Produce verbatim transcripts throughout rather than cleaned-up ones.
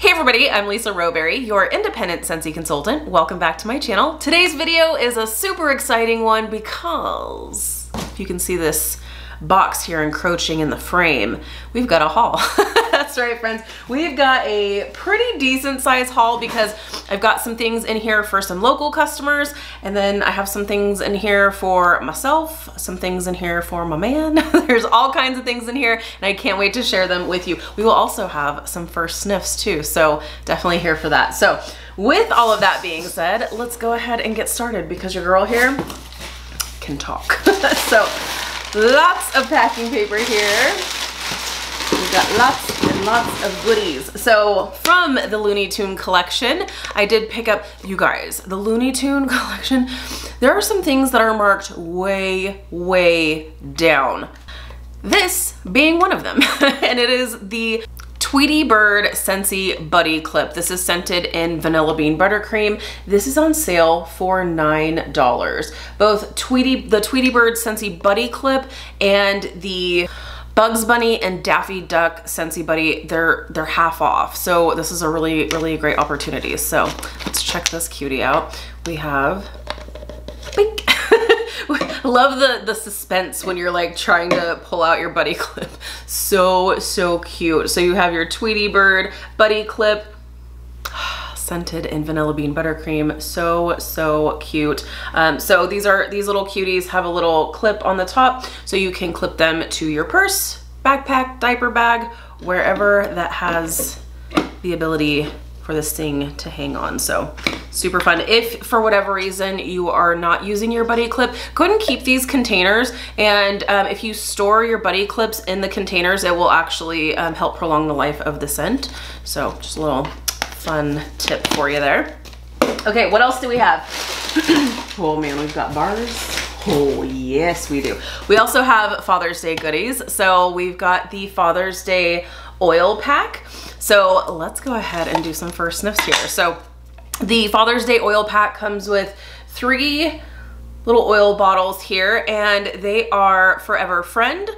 Hey everybody, I'm Lisa Rowberry, your independent Scentsy consultant. Welcome back to my channel. Today's video is a super exciting one because if you can see this box here encroaching in the frame, we've got a haul. That's right, friends. We've got a pretty decent size haul because I've got some things in here for some local customers, and then I have some things in here for myself, some things in here for my man. There's all kinds of things in here, and I can't wait to share them with you. We will also have some first sniffs too, so definitely here for that. So with all of that being said, let's go ahead and get started because your girl here can talk. So lots of packing paper here. We've got lots and lots of goodies. So from the Looney Tune collection, I did pick up, you guys, the Looney Tune collection. There are some things that are marked way, way down. This being one of them, and it is the Tweety Bird Scentsy Buddy Clip. This is scented in vanilla bean buttercream. This is on sale for nine dollars. Both Tweety, the Tweety Bird Scentsy Buddy Clip and the Bugs Bunny and Daffy Duck Scentsy Buddy, they're, they're half off. So this is a really, really great opportunity. So let's check this cutie out. We have, bink. Love the, the suspense when you're like trying to pull out your buddy clip. So, so cute. So you have your Tweety Bird buddy clip, scented in vanilla bean buttercream. So, so cute. Um, so these are, these little cuties have a little clip on the top so you can clip them to your purse, backpack, diaper bag, wherever that has the ability for this thing to hang on. So super fun. If for whatever reason you are not using your buddy clip, go ahead and keep these containers, and um, if you store your buddy clips in the containers, it will actually um, help prolong the life of the scent. So just a little fun tip for you there. Okay, what else do we have? Oh man, we've got bars. Oh yes we do. We also have Father's Day goodies. So we've got the Father's Day oil pack. So let's go ahead and do some first sniffs here. So the Father's Day oil pack comes with three little oil bottles here, and they are Forever Friend,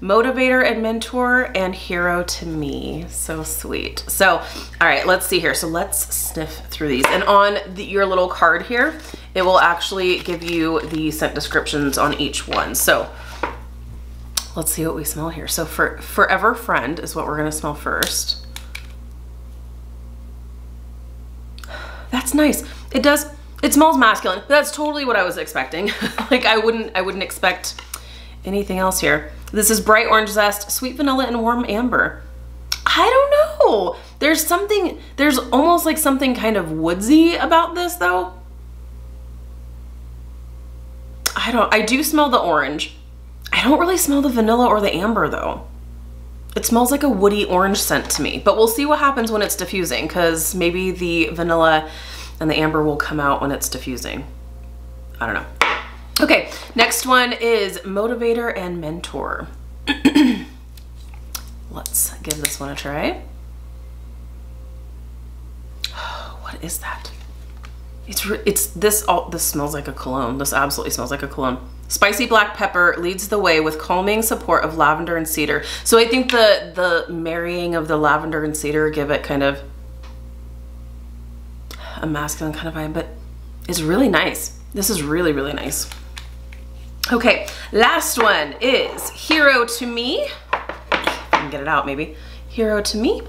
Motivator and Mentor, and Hero to Me. So sweet. So all right, let's see here. So let's sniff through these, and on the, your little card here, it will actually give you the scent descriptions on each one. So let's see what we smell here. So for Forever Friend is what we're gonna smell first. That's nice. It does, it smells masculine. That's totally what I was expecting. Like I wouldn't, I wouldn't expect anything else here. This is bright orange zest, sweet vanilla, and warm amber. I don't know. There's something, there's almost like something kind of woodsy about this though. I don't, I do smell the orange. I don't really smell the vanilla or the amber though. It smells like a woody orange scent to me, but we'll see what happens when it's diffusing, because maybe the vanilla and the amber will come out when it's diffusing. I don't know. Okay, next one is Motivator and Mentor. Let's give this one a try. What is that? It's, it's this, all, this smells like a cologne. This absolutely smells like a cologne. Spicy black pepper leads the way with calming support of lavender and cedar. So I think the, the marrying of the lavender and cedar give it kind of a masculine kind of vibe, but it's really nice. This is really, really nice. Okay, last one is Hero to Me. I can get it out maybe. Hero to Me.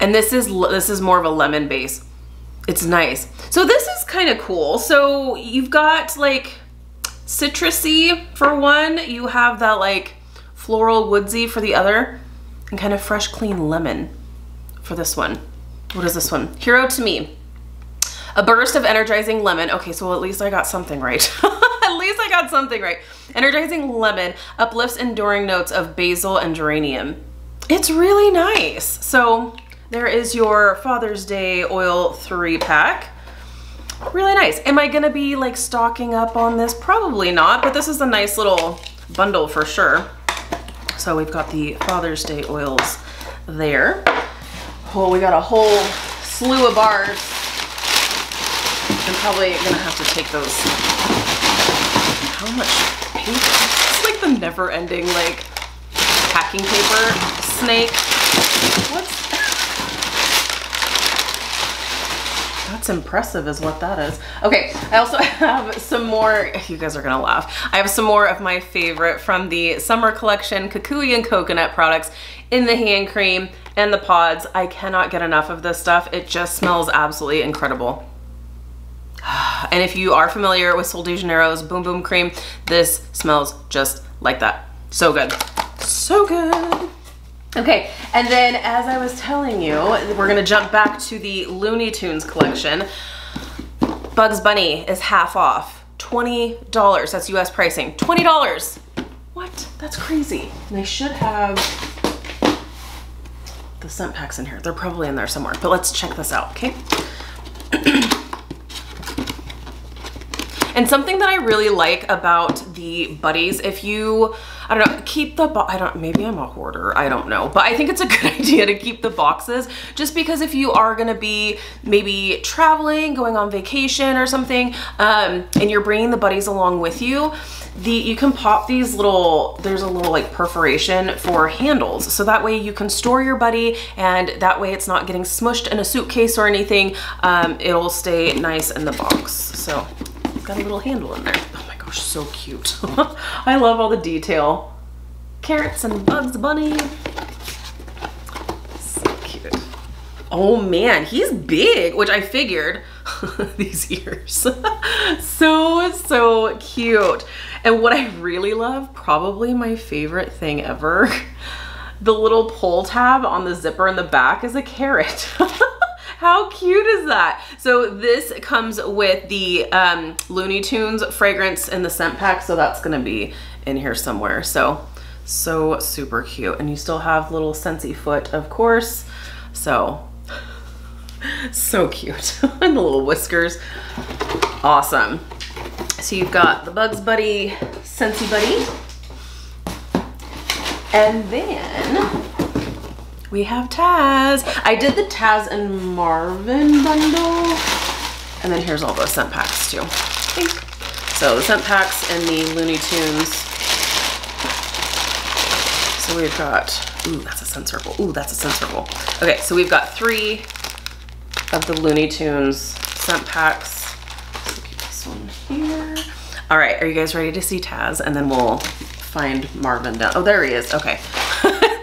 And this is, this is more of a lemon base. It's nice. So this is kind of cool. So you've got like citrusy for one, you have that like floral woodsy for the other, and kind of fresh clean lemon for this one. What is this one? Hero to Me. A burst of energizing lemon. Okay, so at least I got something right. At least I got something right. Energizing lemon uplifts enduring notes of basil and geranium. It's really nice. So there is your Father's Day oil three pack. Really nice. Am I gonna be like stocking up on this? Probably not, but this is a nice little bundle for sure. So we've got the Father's Day oils there. Oh, we got a whole slew of bars. I'm probably gonna have to take those. How much paper? It's like the never ending like packing paper snake. What's that's impressive is what that is. Okay, I also have some more, you guys are gonna laugh. I have some more of my favorite from the summer collection, Kukui and coconut products in the hand cream and the pods. I cannot get enough of this stuff. It just smells absolutely incredible. And if you are familiar with Sol de Janeiro's Boom Boom Cream, this smells just like that. So good, so good. Okay, and then as I was telling you, we're gonna jump back to the Looney Tunes collection. Bugs Bunny is half off, twenty dollars, that's U S pricing, twenty dollars. What, that's crazy. And I should have the scent packs in here. They're probably in there somewhere, but let's check this out, okay? And something that I really like about the buddies, if you, I don't know, keep the, bo I don't, maybe I'm a hoarder, I don't know, but I think it's a good idea to keep the boxes, just because if you are gonna be maybe traveling, going on vacation or something, um, and you're bringing the buddies along with you, the, you can pop these little, there's a little like perforation for handles, so that way you can store your buddy, and that way it's not getting smushed in a suitcase or anything, um, it'll stay nice in the box, so. Got a little handle in there. Oh my gosh, so cute. I love all the detail. Carrots and Bugs Bunny. So cute. Oh man, he's big, which I figured. These ears. So, so cute. And what I really love, probably my favorite thing ever, the little pull tab on the zipper in the back is a carrot. How cute is that? So this comes with the um, Looney Tunes fragrance in the scent pack, so that's gonna be in here somewhere. So, so super cute. And you still have little Scentsy foot, of course. So, so cute. And the little whiskers, awesome. So you've got the Bugs Buddy, Scentsy Buddy. And then, we have Taz. I did the Taz and Marvin bundle. And then here's all those scent packs too, I think. So the scent packs and the Looney Tunes. So we've got, ooh, that's a scent circle. Ooh, that's a scent circle. Okay, so we've got three of the Looney Tunes scent packs. Let's look at this one here. All right, are you guys ready to see Taz? And then we'll find Marvin down. Oh, there he is, okay.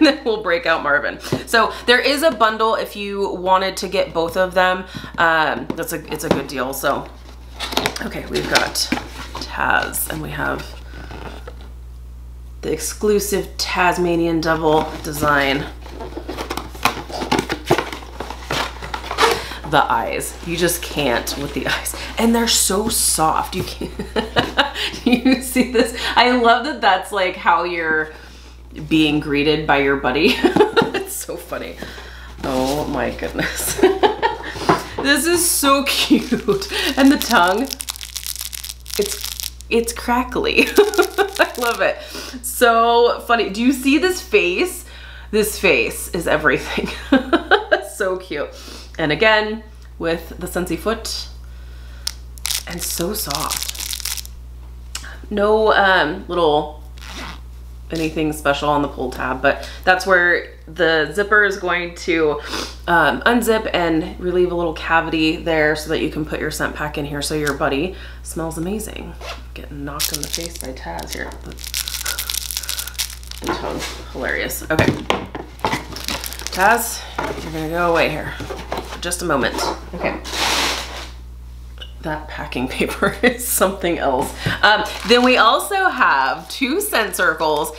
Then we'll break out Marvin. So there is a bundle if you wanted to get both of them. Um, that's a, it's a good deal. So, okay, we've got Taz and we have the exclusive Tasmanian Devil design. The eyes, you just can't with the eyes. And they're so soft, you can't. You see this? I love that that's like how you're being greeted by your buddy. It's so funny. Oh my goodness. This is so cute. And the tongue, it's it's crackly. I love it. So funny. Do you see this face? This face is everything. So cute. And again, with the Scentsy foot. And so soft. No um, little anything special on the pull tab, but that's where the zipper is going to um, unzip and relieve a little cavity there so that you can put your scent pack in here so your buddy smells amazing. Getting knocked in the face by Taz here. The tongue, hilarious. Okay, Taz, you're gonna go away here for just a moment. Okay. That packing paper is something else. Um, then we also have two scent circles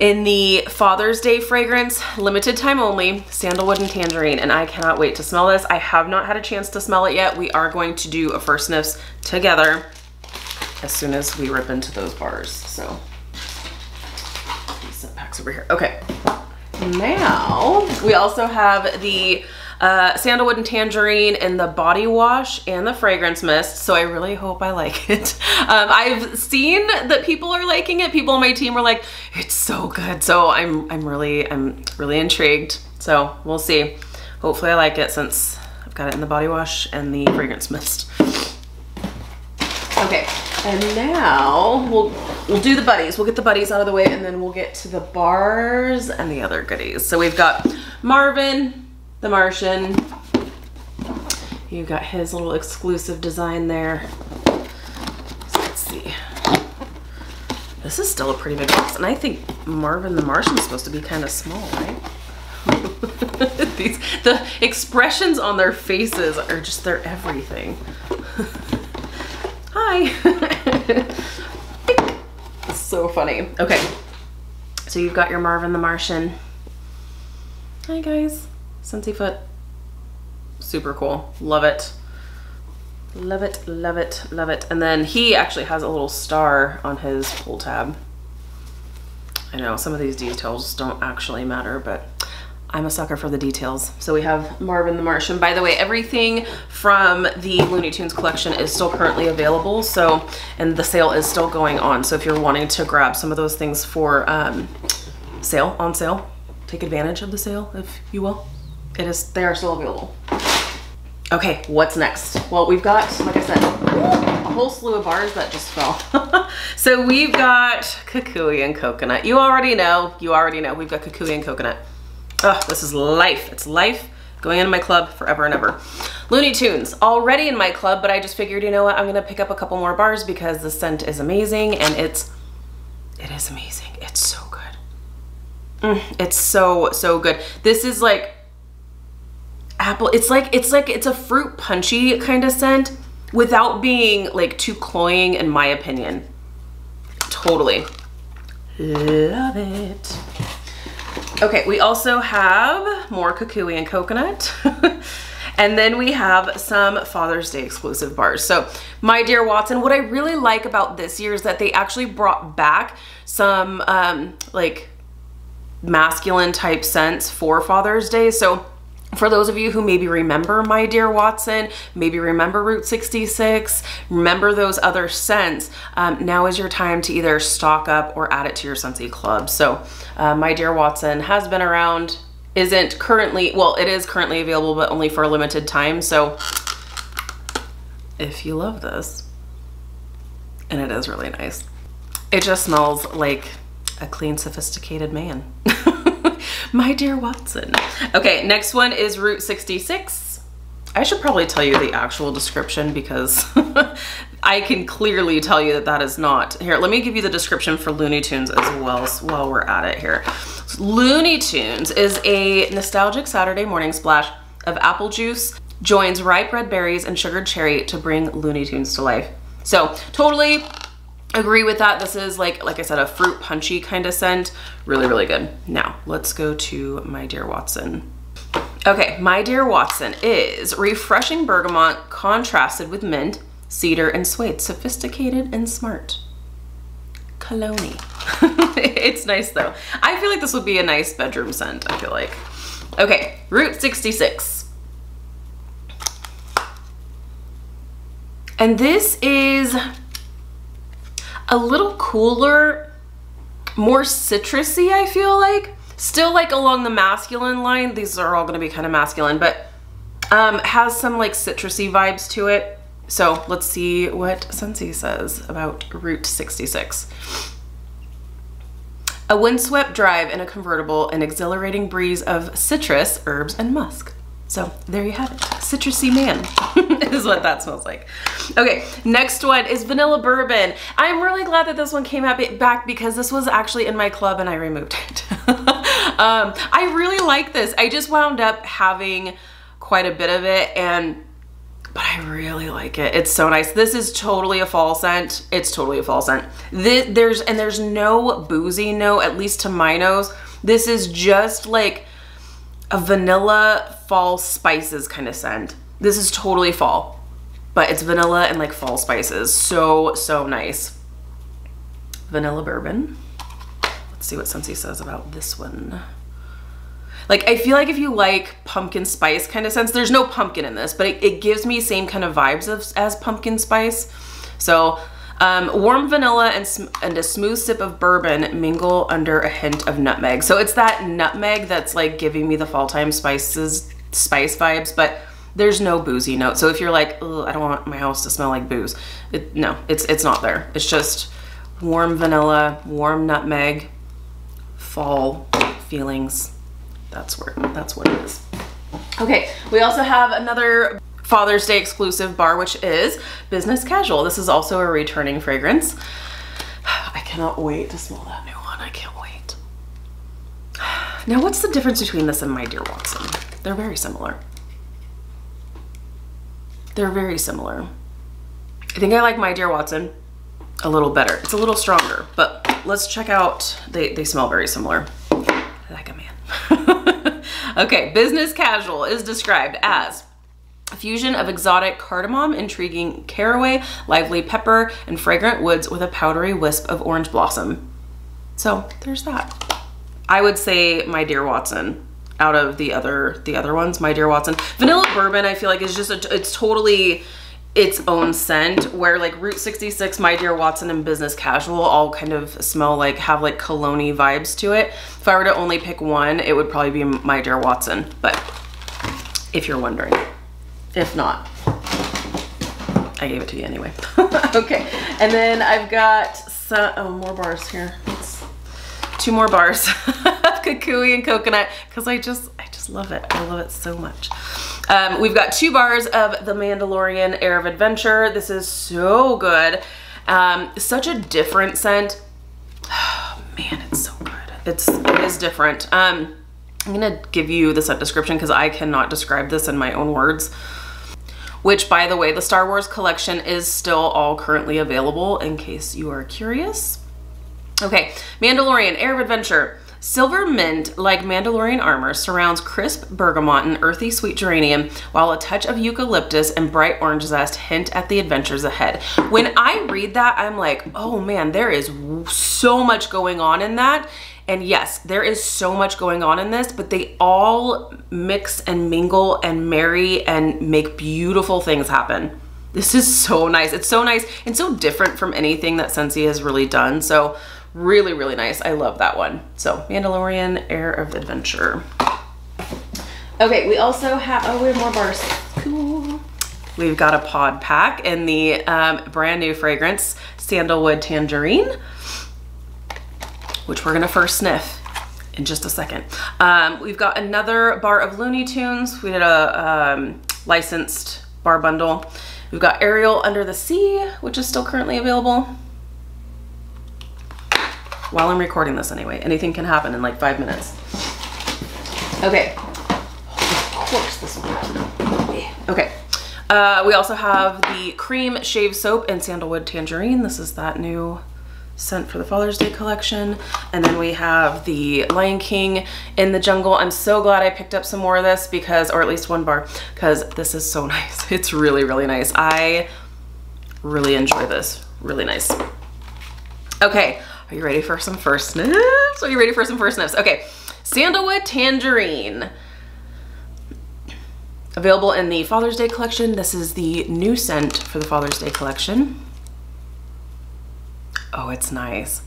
in the Father's Day fragrance, limited time only, sandalwood and tangerine, and I cannot wait to smell this. I have not had a chance to smell it yet. We are going to do a first sniffs together as soon as we rip into those bars. So, these scent packs over here. Okay, now we also have the Uh, sandalwood and tangerine and the body wash and the fragrance mist. So I really hope I like it. Um, I've seen that people are liking it. People on my team were like, it's so good. So I'm, I'm really, I'm really intrigued. So we'll see. Hopefully I like it since I've got it in the body wash and the fragrance mist. Okay. And now we'll we'll do the buddies. We'll get the buddies out of the way, and then we'll get to the bars and the other goodies. So we've got Marvin the Martian. You've got his little exclusive design there. So let's see. This is still a pretty big box, and I think Marvin the Martian's supposed to be kind of small, right? These, the expressions on their faces are just their everything. Hi. So funny. Okay, so you've got your Marvin the Martian. Hi guys, Scentsy Foot. Super cool. Love it. Love it, love it, love it. And then he actually has a little star on his pull tab. I know some of these details don't actually matter, but I'm a sucker for the details. So we have Marvin the Martian. By the way, everything from the Looney Tunes collection is still currently available, so, and the sale is still going on. So if you're wanting to grab some of those things for um, sale, on sale, take advantage of the sale, if you will. It is, they are still available. Okay, what's next? Well, we've got, like I said, a whole slew of bars that just fell. So we've got Kukui and Coconut. You already know, you already know, we've got Kukui and Coconut. Oh, this is life. It's life going into my club forever and ever. Looney Tunes, already in my club, but I just figured, you know what, I'm gonna pick up a couple more bars because the scent is amazing, and it's, it is amazing. It's so good. Mm, it's so, so good. This is like, apple, it's like it's like it's a fruit punchy kind of scent without being like too cloying, in my opinion. Totally love it. Okay, we also have more Kukui and Coconut. And then we have some Father's Day exclusive bars. So My Dear Watson, what I really like about this year is that they actually brought back some um like masculine type scents for Father's Day. So for those of you who maybe remember My Dear Watson, maybe remember Route sixty-six, remember those other scents, um, now is your time to either stock up or add it to your Scentsy Club. So uh, My Dear Watson has been around, isn't currently, well, it is currently available, but only for a limited time. So if you love this, and it is really nice, it just smells like a clean, sophisticated man. My Dear Watson. Okay, next one is Route sixty-six. I should probably tell you the actual description because I can clearly tell you that that is not. Here, let me give you the description for Looney Tunes as well while we're at it here. Looney Tunes is a nostalgic Saturday morning splash of apple juice, joins ripe red berries and sugared cherry to bring Looney Tunes to life. So totally agree with that. This is like, like I said, a fruit punchy kind of scent. Really, really good. Now let's go to My Dear Watson. Okay, My Dear Watson is refreshing bergamot contrasted with mint, cedar, and suede. Sophisticated and smart. Cologne-y. It's nice though. I feel like this would be a nice bedroom scent, I feel like. Okay, Route sixty-six. And this is a little cooler, more citrusy, I feel like. Still like along the masculine line. These are all gonna be kind of masculine, but um, has some like citrusy vibes to it. So let's see what Scentsy says about Route sixty-six. A windswept drive in a convertible, an exhilarating breeze of citrus, herbs, and musk. So there you have it, citrusy man is what that smells like. Okay, next one is Vanilla Bourbon. I'm really glad that this one came out back because this was actually in my club and I removed it. um, I really like this. I just wound up having quite a bit of it, and but I really like it. It's so nice. This is totally a fall scent. It's totally a fall scent. This, there's and there's no boozy note, at least to my nose. This is just like a vanilla fall spices kind of scent. This is totally fall, but it's vanilla and like fall spices. So, so nice. Vanilla Bourbon. Let's see what Scentsy says about this one. Like, I feel like if you like pumpkin spice kind of scents, there's no pumpkin in this, but it, it gives me same kind of vibes of, as pumpkin spice. So um, warm vanilla and, and a smooth sip of bourbon mingle under a hint of nutmeg. So it's that nutmeg that's like giving me the fall time spices, spice vibes, but There's no boozy note. So if you're like, oh, I don't want my house to smell like booze, it, no, it's it's not there. It's just warm vanilla, warm nutmeg, fall feelings. That's where that's what it is. Okay, we also have another Father's Day exclusive bar, which is Business Casual. This is also a returning fragrance. I cannot wait to smell that new one. I can't wait. Now, what's the difference between this and My Dear Watson? They're very similar. They're very similar. I think I like My Dear Watson a little better. It's a little stronger, but let's check out, they, they smell very similar. Like a man. Okay, Business Casual is described as a fusion of exotic cardamom, intriguing caraway, lively pepper, and fragrant woods with a powdery wisp of orange blossom. So there's that. I would say My Dear Watson out of the other the other ones. My Dear Watson, Vanilla Bourbon, I feel like is just a, it's totally its own scent, where like Route sixty-six, My Dear Watson, and Business Casual all kind of smell like, have like cologne-y vibes to it. If I were to only pick one, it would probably be My Dear Watson, but if you're wondering. If not, I gave it to you anyway. Okay, and then I've got some, oh, more bars here. It's two more bars of Kukui and Coconut, because I just, I just love it. I love it so much. Um, we've got two bars of the Mandalorian Air of Adventure. This is so good. Um, such a different scent. Oh, man, it's so good. It's, it is different. Um, I'm gonna give you the scent description because I cannot describe this in my own words. Which, by the way, the Star Wars collection is still all currently available in case you are curious. Okay, Mandalorian, Air of Adventure. Silver mint, like Mandalorian armor, surrounds crisp bergamot and earthy sweet geranium, while a touch of eucalyptus and bright orange zest hint at the adventures ahead. When I read that, I'm like, oh man, there is so much going on in that. And yes, there is so much going on in this, but they all mix and mingle and marry and make beautiful things happen. This is so nice. It's so nice and so different from anything that Scentsy has really done. So really, really nice. I love that one. So Mandalorian Air of Adventure. Okay, we also have, oh, we have more bars. Cool. We've got a pod pack in the um, brand new fragrance, Sandalwood Tangerine, which we're gonna first sniff in just a second. Um, we've got another bar of Looney Tunes. We did a um, licensed bar bundle. We've got Ariel Under the Sea, which is still currently available. While I'm recording this anyway, anything can happen in like five minutes. Okay, of course this will work. Okay, uh, we also have the Cream Shave Soap and Sandalwood Tangerine. This is that new scent for the Father's Day collection. And then we have the Lion King in the Jungle. I'm so glad I picked up some more of this because, or at least one bar, because this is so nice. It's really, really nice. I really enjoy this. Really nice. Okay, are you ready for some first sniffs? Are you ready for some first sniffs? Okay, Sandalwood Tangerine. Available in the Father's Day collection. This is the new scent for the Father's Day collection. Oh, it's nice.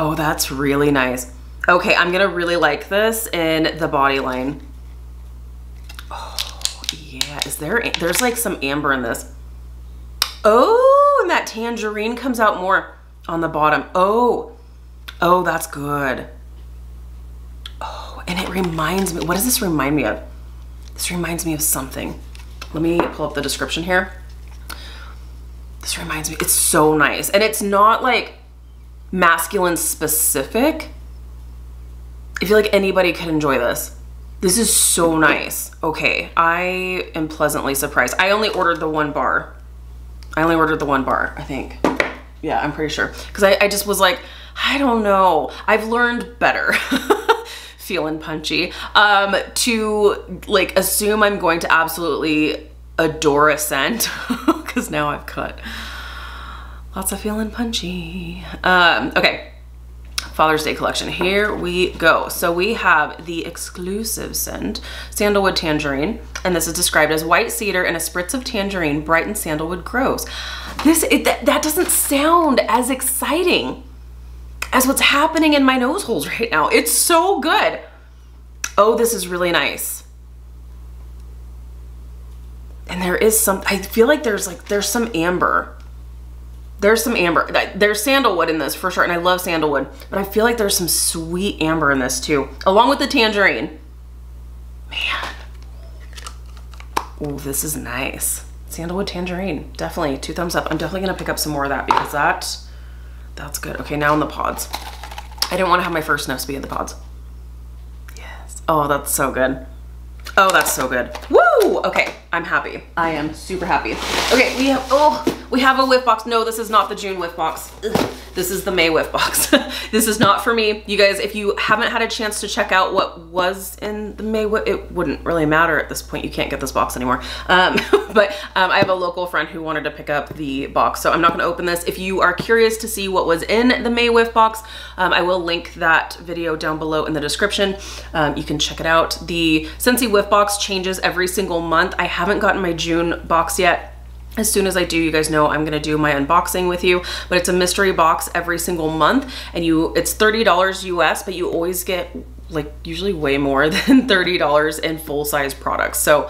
Oh, that's really nice. Okay, I'm gonna really like this in the body line. Oh, yeah, is there, there's like some amber in this. Oh, and that tangerine comes out more on the bottom. Oh, oh, that's good. Oh, and it reminds me, what does this remind me of? This reminds me of something. Let me pull up the description here. This reminds me, it's so nice. And it's not like masculine specific. I feel like anybody could enjoy this. This is so nice. Okay, I am pleasantly surprised. I only ordered the one bar. I only ordered the one bar, I think. Yeah, I'm pretty sure. Because I, I just was like, I don't know. I've learned better. Feeling punchy. Um, to like assume I'm going to absolutely adore a scent. Because now I've cut lots of feeling punchy. Um, okay, Father's Day collection, here we go. So we have the exclusive scent, Sandalwood Tangerine, and this is described as white cedar and a spritz of tangerine, bright and sandalwood grows. This, it, that, that doesn't sound as exciting as what's happening in my nose holes right now. It's so good. Oh, this is really nice. And there is some, I feel like there's like, there's some amber. There's some amber. There's sandalwood in this for sure, and I love sandalwood, but I feel like there's some sweet amber in this too, along with the tangerine. Man. Oh, this is nice. Sandalwood tangerine, definitely two thumbs up. I'm definitely gonna pick up some more of that because that, that's good. Okay, now in the pods. I didn't wanna have my first nose be in the pods. Yes, oh, that's so good. Oh, that's so good. Woo, okay, I'm happy. I am super happy. Okay, we have, oh, we have a whiff box. No, this is not the June whiff box. Ugh. This is the May whiff box. This is not for me. You guys, if you haven't had a chance to check out what was in the May whiff, it wouldn't really matter at this point. You can't get this box anymore. Um, but um, I have a local friend who wanted to pick up the box, so I'm not gonna open this. If you are curious to see what was in the May whiff box, um, I will link that video down below in the description. Um, you can check it out. The Scentsy whiff box changes every single month. I haven't gotten my June box yet. As soon as I do, you guys know I'm gonna do my unboxing with you, but it's a mystery box every single month, and you it's thirty dollars U S, but you always get like usually way more than thirty dollars in full-size products, so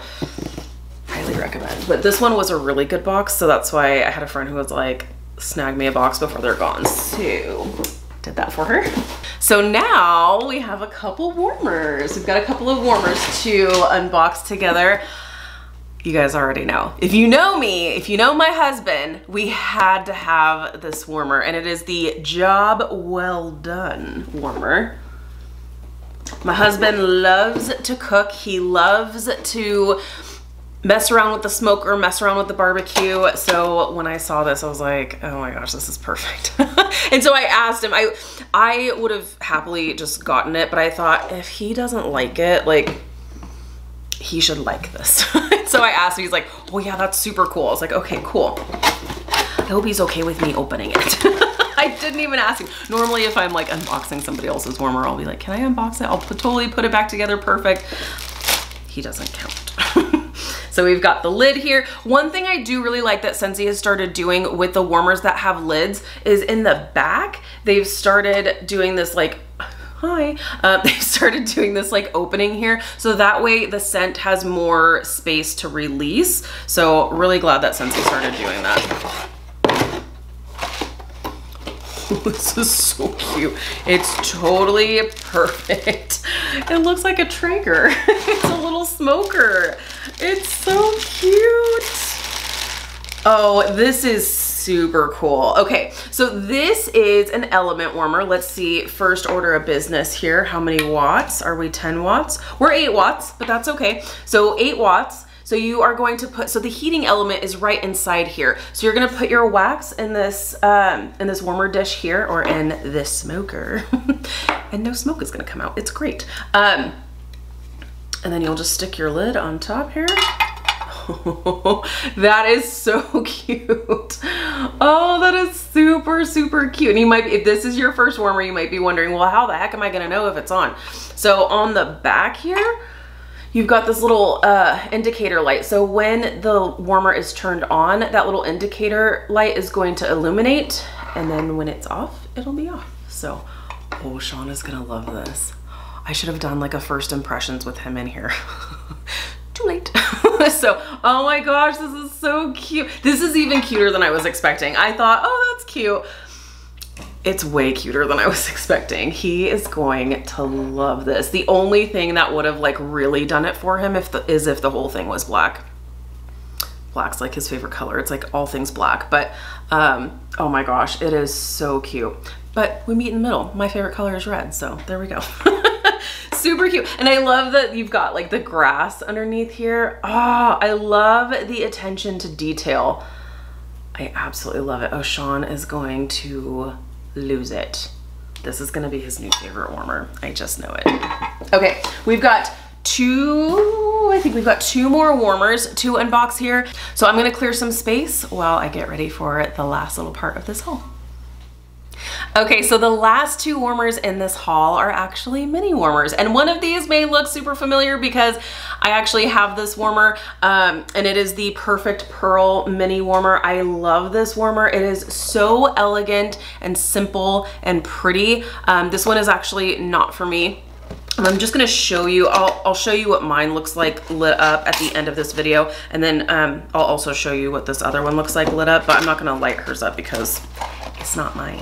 highly recommend. But this one was a really good box, so that's why I had a friend who was like, snag me a box before they're gone, so did that for her. So now we have a couple warmers. We've got a couple of warmers to unbox together. You guys already know. If you know me, if you know my husband, we had to have this warmer, and it is the Job Well Done Warmer. My husband loves to cook. He loves to mess around with the smoker, mess around with the barbecue. So when I saw this, I was like, oh my gosh, this is perfect. And so I asked him, I, I would have happily just gotten it, but I thought if he doesn't like it, like, he should like this. So I asked him, he's like, oh yeah, that's super cool. I was like, okay, cool. I hope he's okay with me opening it. I didn't even ask him. Normally if I'm like unboxing somebody else's warmer, I'll be like, can I unbox it? I'll totally put it back together perfect. He doesn't count. So we've got the lid here. One thing I do really like that Scentsy has started doing with the warmers that have lids is in the back, they've started doing this like, hi. Um, they started doing this like opening here. So that way the scent has more space to release. So really glad that Scentsy started doing that. Ooh, this is so cute. It's totally perfect. It looks like a Traeger. It's a little smoker. It's so cute. Oh, this is so super cool. Okay, so this is an element warmer. Let's see, first order of business here. How many watts? Are we ten watts? We're eight watts, but that's okay. So eight watts. So you are going to put, so the heating element is right inside here. So you're gonna put your wax in this, um, in this warmer dish here, or in this smoker. And no smoke is gonna come out. It's great. Um, and then you'll just stick your lid on top here. That is so cute. Oh, that is super, super cute. And you might, if this is your first warmer, you might be wondering, well, how the heck am I gonna know if it's on? So on the back here, you've got this little uh, indicator light. So when the warmer is turned on, that little indicator light is going to illuminate, and then when it's off, it'll be off. So, oh, Shawn is gonna love this. I should have done like a first impressions with him in here. Too late. So, oh my gosh, this is so cute. This is even cuter than I was expecting. I thought, oh, that's cute. It's way cuter than I was expecting. He is going to love this. The only thing that would have like really done it for him if the, is if the whole thing was black. Black's like his favorite color. It's like all things black, but um, oh my gosh, it is so cute. But we meet in the middle. My favorite color is red, so there we go. Super cute. And I love that you've got like the grass underneath here. Ah, oh, I love the attention to detail. I absolutely love it. Oh, Shawn is going to lose it. This is gonna be his new favorite warmer. I just know it. Okay, we've got two, I think we've got two more warmers to unbox here. So I'm gonna clear some space while I get ready for the last little part of this haul. Okay, so the last two warmers in this haul are actually mini warmers, and one of these may look super familiar because I actually have this warmer, um, and it is the Perfect Pearl mini warmer. I love this warmer. It is so elegant and simple and pretty. Um, this one is actually not for me. I'm just gonna show you, I'll, I'll show you what mine looks like lit up at the end of this video, and then um, I'll also show you what this other one looks like lit up, but I'm not gonna light hers up because it's not mine.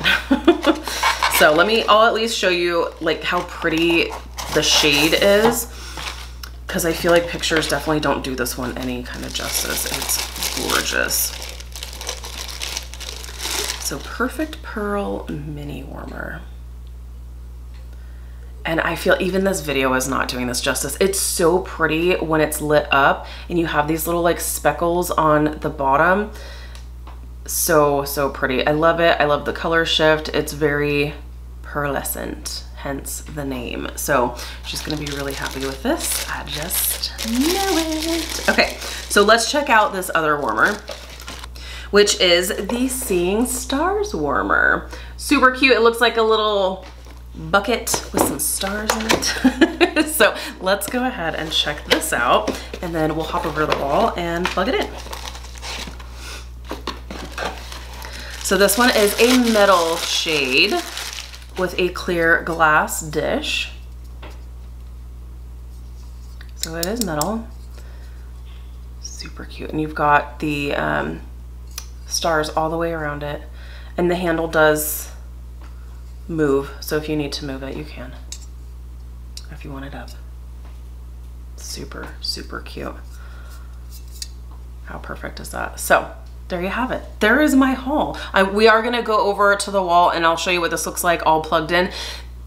So let me, I'll at least show you like how pretty the shade is, because I feel like pictures definitely don't do this one any kind of justice. It's gorgeous. So Perfect Pearl Mini Warmer. And I feel even this video is not doing this justice. It's so pretty when it's lit up and you have these little like speckles on the bottom. So, so pretty. I love it. I love the color shift. It's very pearlescent, hence the name. So she's gonna be really happy with this. I just know it. Okay, so let's check out this other warmer, which is the Seeing Stars Warmer. Super cute. It looks like a little bucket with some stars in it. So let's go ahead and check this out, and then we'll hop over to the wall and plug it in. So this one is a metal shade with a clear glass dish. So it is metal. Super cute. And you've got the um, stars all the way around it, and the handle does move, so if you need to move it, you can, if you want it up. Super, super cute. How perfect is that? So there you have it. There is my haul. I, we are gonna go over to the wall and I'll show you what this looks like all plugged in.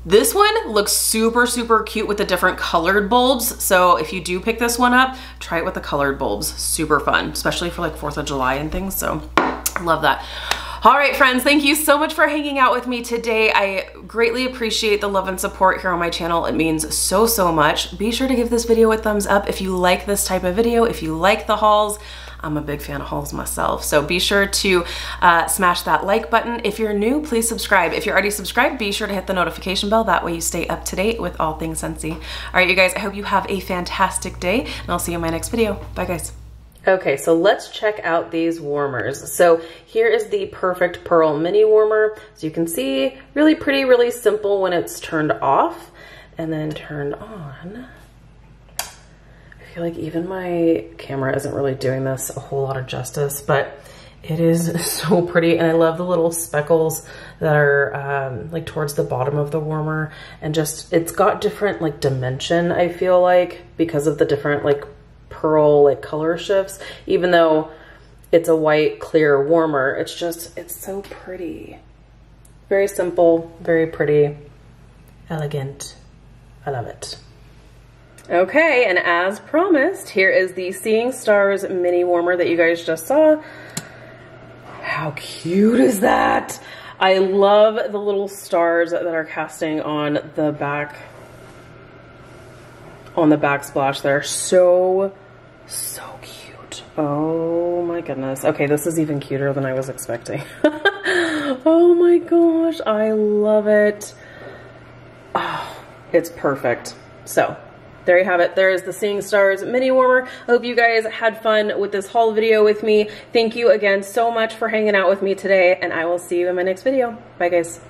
This one looks super, super cute with the different colored bulbs. So if you do pick this one up, try it with the colored bulbs. Super fun, especially for like fourth of July and things. So love that. All right, friends, thank you so much for hanging out with me today. I greatly appreciate the love and support here on my channel. It means so, so much. Be sure to give this video a thumbs up if you like this type of video, if you like the hauls. I'm a big fan of hauls myself. So be sure to uh, smash that like button. If you're new, please subscribe. If you're already subscribed, be sure to hit the notification bell. That way you stay up to date with all things Scentsy. All right, you guys, I hope you have a fantastic day, and I'll see you in my next video. Bye, guys. Okay, so let's check out these warmers. So here is the Perfect Pearl Mini Warmer. So you can see, really pretty, really simple when it's turned off and then turned on. I feel like even my camera isn't really doing this a whole lot of justice, but it is so pretty. And I love the little speckles that are um, like towards the bottom of the warmer, and just, it's got different like dimension, I feel like, because of the different like pearl like color shifts. Even though it's a white clear warmer, it's just, it's so pretty. Very simple, very pretty, elegant. I love it. Okay, and as promised, here is the Seeing Stars Mini Warmer that you guys just saw. How cute is that? I love the little stars that are casting on the back, on the backsplash. They're so, so cute. Oh my goodness. Okay, this is even cuter than I was expecting. Oh my gosh, I love it. Oh, it's perfect. So there you have it. There is the Seeing Stars Mini Warmer. I hope you guys had fun with this haul video with me. Thank you again so much for hanging out with me today, and I will see you in my next video. Bye, guys.